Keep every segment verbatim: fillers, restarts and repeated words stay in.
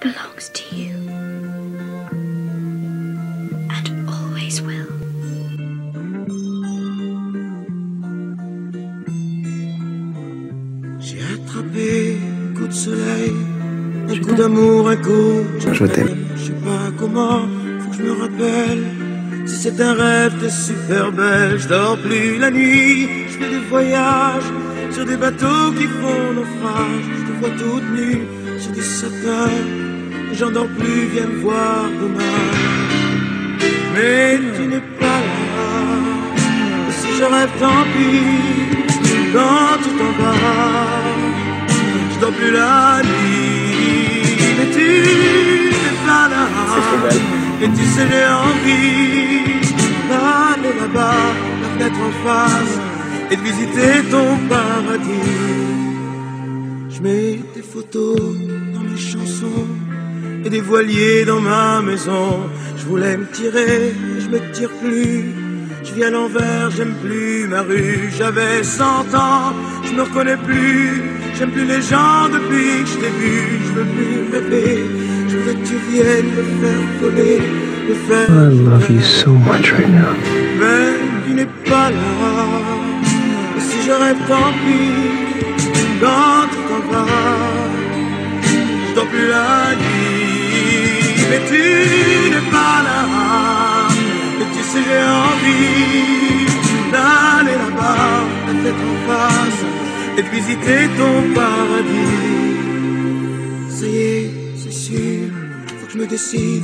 belongs to you and always will. J'ai attrapé un coup de soleil, un coup d'amour, un coup de... Je t'aime. Je sais pas comment, faut que je me rappelle. Si c'est un rêve, t'es super belle. Je dors plus la nuit, je fais des voyages sur des bateaux qui font naufrage. Je te vois toute nue sur des sapins, j'en dors plus, viens me voir demain. Mais tu n'es pas là. Si je rêve, tant pis. Quand tu t'en vas, je dors plus la nuit. Mais tu n'es pas là. Et tu sais, j'ai envie d'aller là-bas, la fenêtre en face, et de visiter ton paradis. Je mets tes photos dans mes chansons et des voiliers dans ma maison. Je voulais me tirer, mais je me tire plus. Je vis à l'envers, j'aime plus ma rue. J'avais cent ans, je me reconnais plus. J'aime plus les gens depuis que je t'ai vu. Je veux plus rêver. Je veux que tu viennes me faire voler, me faire... I love you so much right now. Mais tu n'es pas là. Si je rêve, tant pis. Quand tu t'en vas, je dors plus la nuit. Mais tu n'es pas là. Et tu sais, j'ai envie d'aller là-bas, la tête en face, et de visiter ton paradis. Ça y est, c'est sûr, faut que je me décide.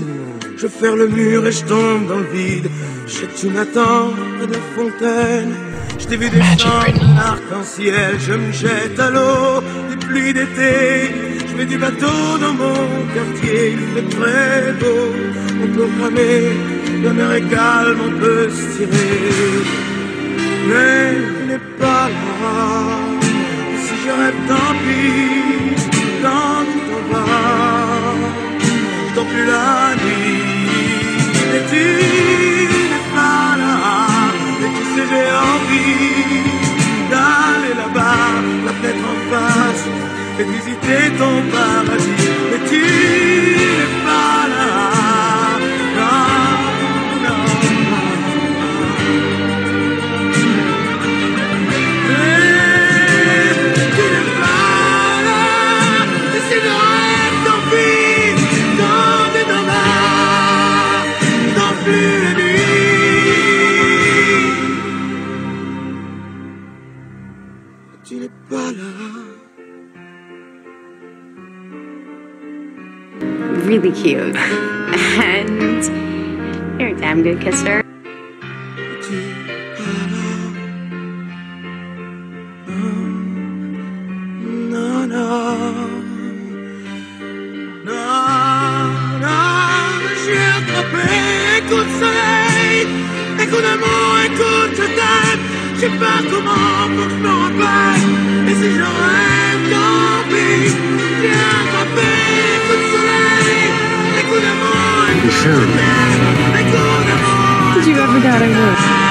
Je ferme le mur et je tombe dans le vide. Je sais que tu m'attends près de la fontaine. Je t'ai vu descendre un arc-en-ciel. Je me jette à l'eau des pluies d'été. Je mets du bateau dans mon quartier. Il fait très beau, on peut ramer. La mer est calme, on peut se tirer. Mais tu n'es pas là. Si je rêve, tant pis. Quand tu t'en vas, je dors plus la nuit. Mais tu n'es pas là. Et tu sais, j'ai envie d'aller là-bas, la fenêtre en face, et de visiter ton paradis. Mais tu n'es pas là. Non, non, non. Mais tu n'es pas là. Et si je rêve, tant pis. Quand tu t'en vas, je dors plus la nuit. Tu n'es pas là. Really cute. And you're a damn good kisser. Tu n'es pas là. No, no, no. No, no. J'ai attrapé un coup de soleil, un coup d'amour, un coup de tête. Je sais pas comment, faut que je me rappelle. Et si je rêve, tant pis. J'ai attrapé un coup de soleil, un coup d'amour, un coup de tête, un coup d'amour, un coup de tête.